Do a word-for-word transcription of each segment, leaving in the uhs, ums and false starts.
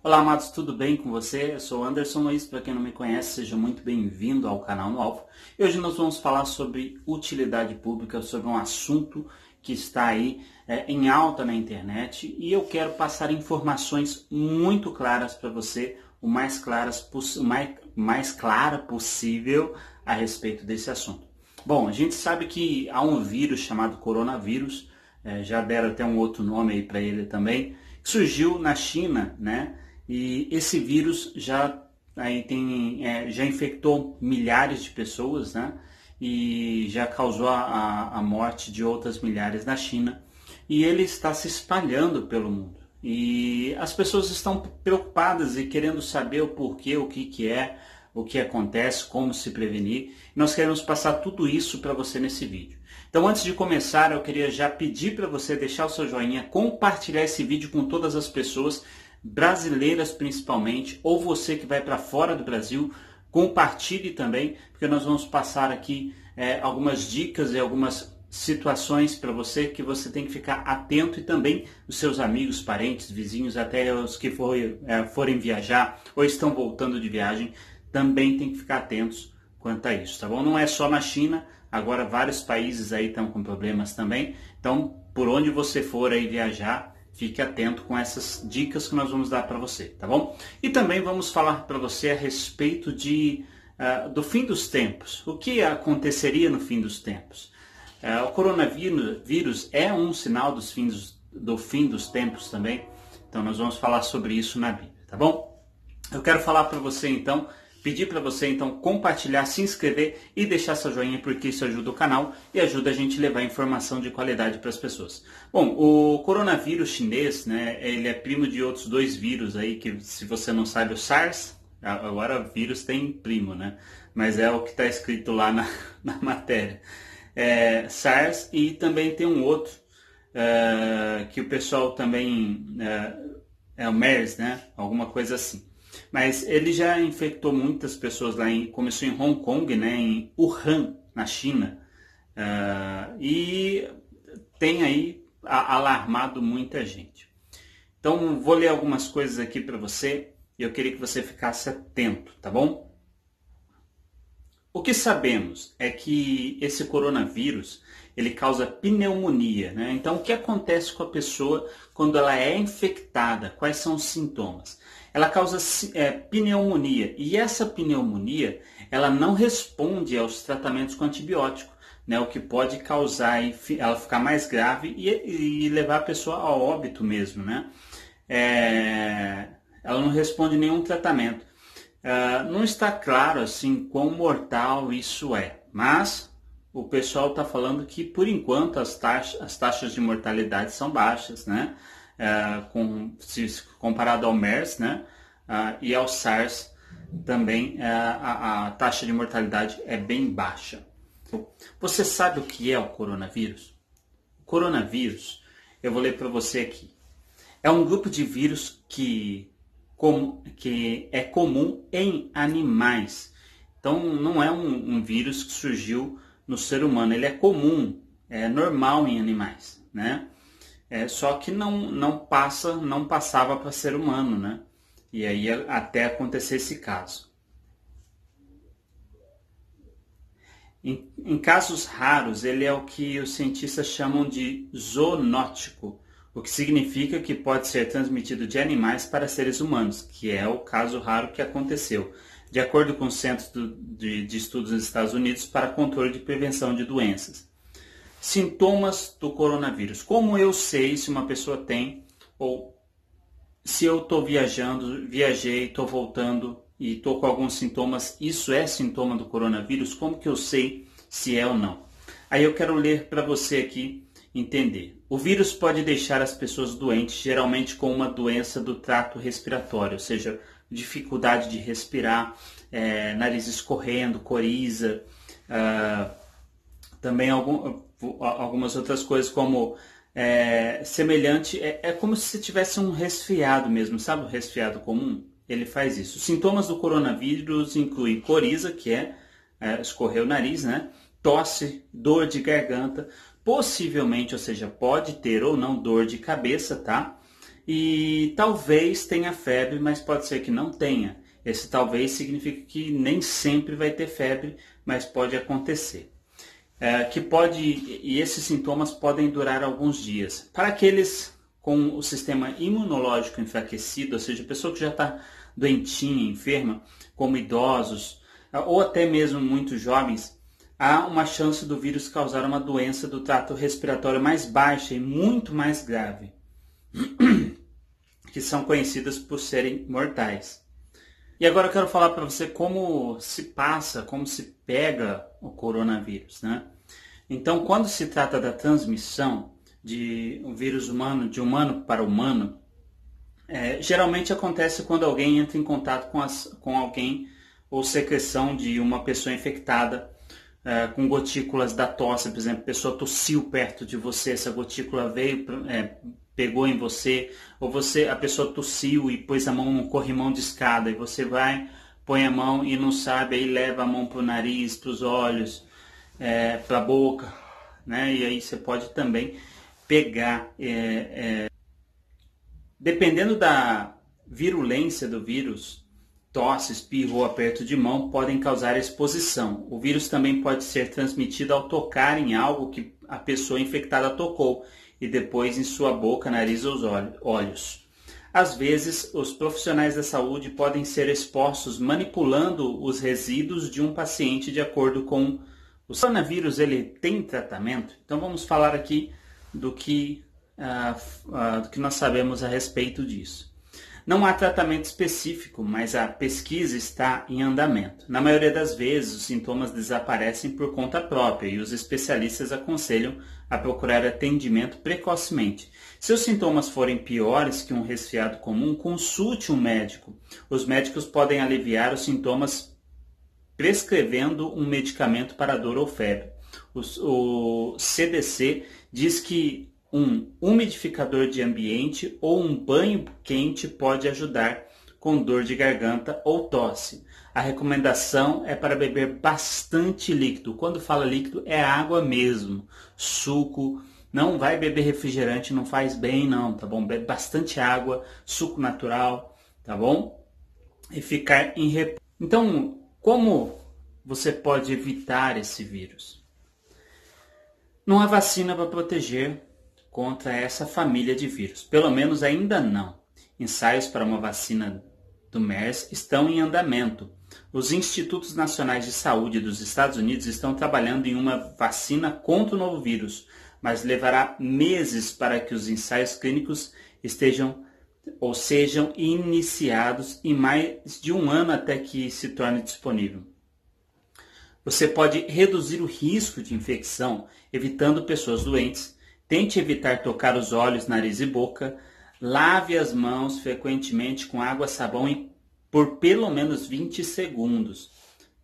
Olá, amados, tudo bem com você? Eu sou Anderson Luiz, para quem não me conhece, seja muito bem-vindo ao canal No Alvo. E hoje nós vamos falar sobre utilidade pública, sobre um assunto que está aí é, em alta na internet, e eu quero passar informações muito claras para você, o mais claras mais, mais clara possível a respeito desse assunto. Bom, a gente sabe que há um vírus chamado coronavírus, é, já deram até um outro nome aí para ele também, que surgiu na China, né? E esse vírus já, aí tem, é, já infectou milhares de pessoas, né? E já causou a, a morte de outras milhares na China. E ele está se espalhando pelo mundo. E as pessoas estão preocupadas e querendo saber o porquê, o que, que é, o que acontece, como se prevenir. Nós queremos passar tudo isso para você nesse vídeo. Então, antes de começar, eu queria já pedir para você deixar o seu joinha, compartilhar esse vídeo com todas as pessoas, brasileiras principalmente, ou você que vai para fora do Brasil, compartilhe também, porque nós vamos passar aqui é, algumas dicas e algumas situações para você que você tem que ficar atento, e também os seus amigos, parentes, vizinhos, até os que for, é, forem viajar ou estão voltando de viagem, também tem que ficar atentos quanto a isso, tá bom? Não é só na China, agora vários países aí estão com problemas também, então por onde você for aí viajar, fique atento com essas dicas que nós vamos dar para você, tá bom? E também vamos falar para você a respeito de, uh, do fim dos tempos. O que aconteceria no fim dos tempos? Uh, o coronavírus é um sinal dos fins, do fim dos tempos também. Então nós vamos falar sobre isso na Bíblia, tá bom? Eu quero falar para você então, pedir para você então compartilhar, se inscrever e deixar seu joinha, porque isso ajuda o canal e ajuda a gente levar informação de qualidade para as pessoas. Bom, o coronavírus chinês, né, ele é primo de outros dois vírus aí, que se você não sabe, o SARS, agora o vírus tem primo, né? Mas é o que está escrito lá na, na matéria. É, SARS, e também tem um outro é, que o pessoal também, é, é o MERS, né? Alguma coisa assim. Mas ele já infectou muitas pessoas lá, em, começou em Hong Kong, né, em Wuhan, na China, uh, e tem aí a, alarmado muita gente. Então vou ler algumas coisas aqui para você, e eu queria que você ficasse atento, tá bom? O que sabemos é que esse coronavírus, ele causa pneumonia, né? Então o que acontece com a pessoa quando ela é infectada? Quais são os sintomas? Ela causa é, pneumonia, e essa pneumonia, ela não responde aos tratamentos com antibiótico, né? O que pode causar ela ficar mais grave e, e levar a pessoa a óbito mesmo, né? É, ela não responde a nenhum tratamento. É, não está claro assim quão mortal isso é, mas o pessoal está falando que por enquanto as taxas, as taxas de mortalidade são baixas, né? Uh, com, se comparado ao MERS, né, uh, e ao SARS também, uh, a, a taxa de mortalidade é bem baixa. Você sabe o que é o coronavírus? O coronavírus, eu vou ler para você aqui, é um grupo de vírus que, com, que é comum em animais. Então não é um, um vírus que surgiu no ser humano, ele é comum, é normal em animais, né? É, só que não, não, passa, não passava para ser humano, né? E aí até acontecer esse caso. Em, em casos raros, ele é o que os cientistas chamam de zoonótico, o que significa que pode ser transmitido de animais para seres humanos, que é o caso raro que aconteceu, de acordo com o Centro de, de Estudos dos Estados Unidos para Controle de Prevenção de Doenças. Sintomas do coronavírus. Como eu sei se uma pessoa tem, ou se eu estou viajando, viajei, estou voltando e estou com alguns sintomas, isso é sintoma do coronavírus? Como que eu sei se é ou não? Aí eu quero ler para você aqui entender. O vírus pode deixar as pessoas doentes, geralmente com uma doença do trato respiratório, ou seja, dificuldade de respirar, é, nariz escorrendo, coriza, ah, também algum... algumas outras coisas como é, semelhante, é, é como se tivesse um resfriado mesmo, sabe, o resfriado comum, ele faz isso. Os sintomas do coronavírus incluem coriza, que é, é escorrer o nariz, né, tosse, dor de garganta, possivelmente, ou seja, pode ter ou não dor de cabeça, tá, e talvez tenha febre, mas pode ser que não tenha. Esse talvez significa que nem sempre vai ter febre, mas pode acontecer. É, que pode, e esses sintomas podem durar alguns dias. Para aqueles com o sistema imunológico enfraquecido, ou seja, pessoa que já está doentinha, enferma, como idosos, ou até mesmo muito jovens, há uma chance do vírus causar uma doença do trato respiratório mais baixa e muito mais grave, que são conhecidas por serem mortais. E agora eu quero falar para você como se passa, como se pega o coronavírus, né? Então, quando se trata da transmissão de um vírus humano, de humano para humano, é, geralmente acontece quando alguém entra em contato com, as, com alguém ou secreção de uma pessoa infectada, é, com gotículas da tosse, por exemplo, a pessoa tossiu perto de você, essa gotícula veio... É, pegou em você, ou você, a pessoa tossiu e pôs a mão no corrimão de escada, e você vai, põe a mão e não sabe, aí leva a mão para o nariz, para os olhos, é, para a boca, né? E aí você pode também pegar. É, é... Dependendo da virulência do vírus, tosse, espirro ou aperto de mão podem causar exposição. O vírus também pode ser transmitido ao tocar em algo que a pessoa infectada tocou, e depois em sua boca, nariz ou olhos. Às vezes, os profissionais da saúde podem ser expostos manipulando os resíduos de um paciente de acordo com o coronavírus. Ele tem tratamento? Então vamos falar aqui do que, uh, uh, do que nós sabemos a respeito disso. Não há tratamento específico, mas a pesquisa está em andamento. Na maioria das vezes, os sintomas desaparecem por conta própria e os especialistas aconselham a procurar atendimento precocemente. Se os sintomas forem piores que um resfriado comum, consulte um médico. Os médicos podem aliviar os sintomas prescrevendo um medicamento para dor ou febre. O C D C diz que um umidificador de ambiente ou um banho quente pode ajudar com dor de garganta ou tosse. A recomendação é para beber bastante líquido. Quando fala líquido, é água mesmo, suco. Não vai beber refrigerante, não faz bem não, tá bom? Bebe bastante água, suco natural, tá bom? E ficar em repouso. Então, como você pode evitar esse vírus? Não há vacina para proteger contra essa família de vírus, pelo menos ainda não. Ensaios para uma vacina do MERS estão em andamento. Os Institutos Nacionais de Saúde dos Estados Unidos estão trabalhando em uma vacina contra o novo vírus, mas levará meses para que os ensaios clínicos estejam ou sejam iniciados e mais de um ano até que se torne disponível. Você pode reduzir o risco de infecção evitando pessoas doentes. Tente evitar tocar os olhos, nariz e boca. Lave as mãos frequentemente com água, sabão por pelo menos vinte segundos.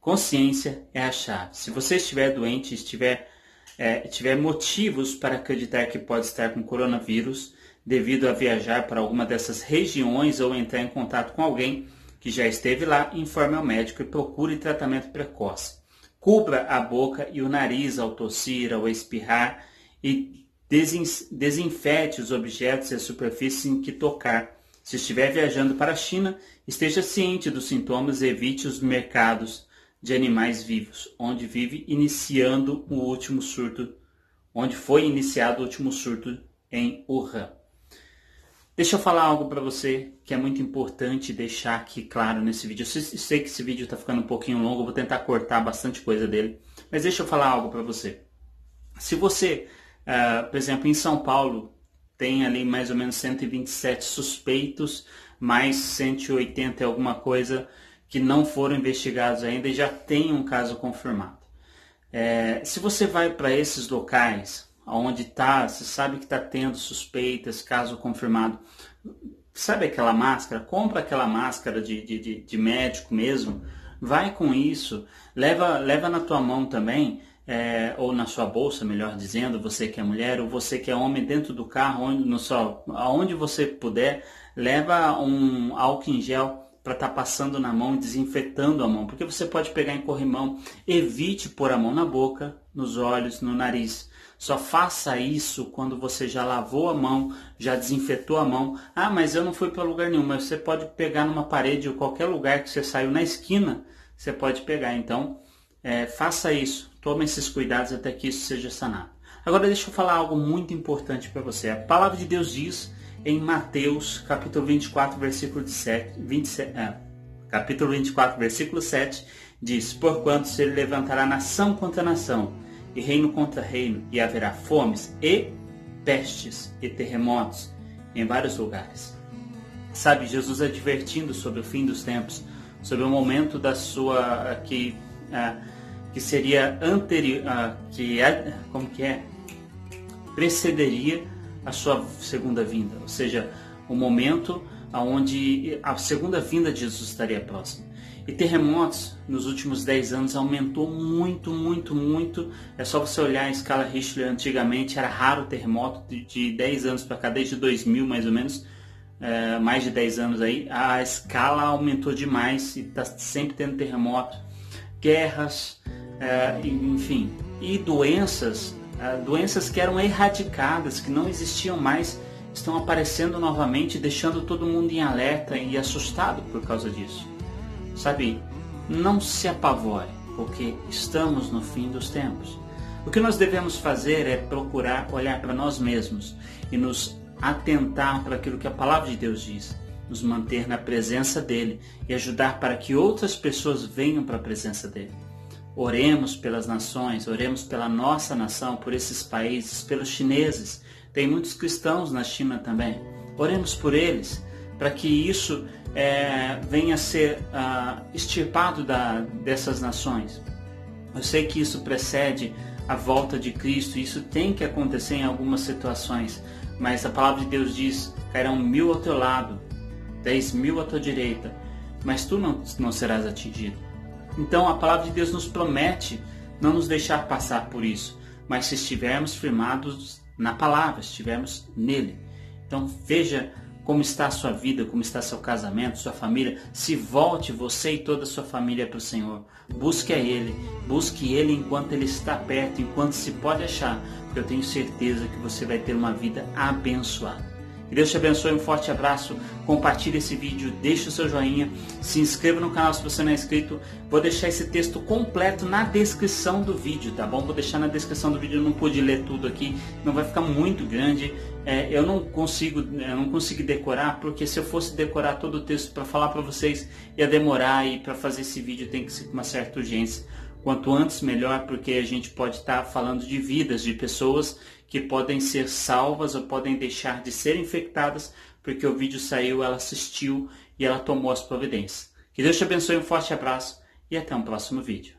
Consciência é a chave. Se você estiver doente e estiver, é, tiver motivos para acreditar que pode estar com coronavírus, devido a viajar para alguma dessas regiões ou entrar em contato com alguém que já esteve lá, informe ao médico e procure tratamento precoce. Cubra a boca e o nariz ao tossir, ao espirrar e desinfete os objetos e as superfícies em que tocar. Se estiver viajando para a China, esteja ciente dos sintomas e evite os mercados de animais vivos, onde vive iniciando o último surto, onde foi iniciado o último surto em Wuhan. Deixa eu falar algo para você que é muito importante deixar aqui claro nesse vídeo. Eu sei que esse vídeo está ficando um pouquinho longo, eu vou tentar cortar bastante coisa dele, mas deixa eu falar algo para você. Se você Uh, por exemplo, em São Paulo, tem ali mais ou menos cento e vinte e sete suspeitos, mais cento e oitenta e alguma coisa que não foram investigados ainda e já tem um caso confirmado. É, se você vai para esses locais, onde está, você sabe que está tendo suspeitas, caso confirmado, sabe aquela máscara? Compra aquela máscara de, de, de, de médico mesmo, vai com isso, leva, leva na tua mão também, É, ou na sua bolsa, melhor dizendo, você que é mulher ou você que é homem, dentro do carro, onde, no sol, aonde você puder, leva um álcool em gel para estar tá passando na mão, desinfetando a mão, porque você pode pegar em corrimão. Evite pôr a mão na boca, nos olhos, no nariz. Só faça isso quando você já lavou a mão, já desinfetou a mão. Ah, mas eu não fui para lugar nenhum. Mas você pode pegar numa parede ou qualquer lugar que você saiu na esquina, você pode pegar. Então, é, faça isso. Tome esses cuidados até que isso seja sanado. Agora deixa eu falar algo muito importante para você. A palavra de Deus diz em Mateus, capítulo vinte e quatro, versículo sete, vinte e sete, é, capítulo vinte e quatro, versículo sete, diz: porquanto se ele levantará nação contra nação, e reino contra reino, e haverá fomes, e pestes, e terremotos, em vários lugares. Sabe, Jesus advertindo sobre o fim dos tempos, sobre o momento da sua, que, uh, que seria anterior, uh, que, uh, como que é? Precederia a sua segunda vinda, ou seja, o momento onde a segunda vinda de Jesus estaria próxima. E terremotos nos últimos dez anos aumentou muito, muito, muito. É só você olhar a escala Richter. Antigamente era raro terremoto, de dez anos para cá, desde dois mil mais ou menos, é, mais de dez anos aí, a escala aumentou demais e está sempre tendo terremoto, guerras, é, enfim, e doenças, é, doenças que eram erradicadas, que não existiam mais, estão aparecendo novamente, deixando todo mundo em alerta e assustado por causa disso. Sabe, não se apavore, porque estamos no fim dos tempos. O que nós devemos fazer é procurar olhar para nós mesmos e nos atentar para aquilo que a palavra de Deus diz, nos manter na presença dele e ajudar para que outras pessoas venham para a presença dele. Oremos pelas nações, oremos pela nossa nação, por esses países, pelos chineses. Tem muitos cristãos na China também. Oremos por eles, para que isso é, venha a ser ah, extirpado da, dessas nações. Eu sei que isso precede a volta de Cristo, isso tem que acontecer em algumas situações, mas a palavra de Deus diz: cairão mil ao teu lado, dez mil à tua direita, mas tu não, não serás atingido. Então a palavra de Deus nos promete não nos deixar passar por isso, mas se estivermos firmados na palavra, estivermos nele. Então veja como está a sua vida, como está seu casamento, sua família. Se volte, você e toda a sua família, para o Senhor. Busque a Ele, busque Ele enquanto Ele está perto, enquanto se pode achar, porque eu tenho certeza que você vai ter uma vida abençoada. Que Deus te abençoe, um forte abraço, compartilhe esse vídeo, deixe o seu joinha, se inscreva no canal se você não é inscrito. Vou deixar esse texto completo na descrição do vídeo, tá bom? Vou deixar na descrição do vídeo, eu não pude ler tudo aqui, não vai ficar muito grande. É, eu não consigo, eu não consegui decorar, porque se eu fosse decorar todo o texto para falar para vocês, ia demorar, e para fazer esse vídeo tem que ser com uma certa urgência. Quanto antes, melhor, porque a gente pode estar falando de vidas, de pessoas que podem ser salvas ou podem deixar de ser infectadas, porque o vídeo saiu, ela assistiu e ela tomou as providências. Que Deus te abençoe, um forte abraço e até um próximo vídeo.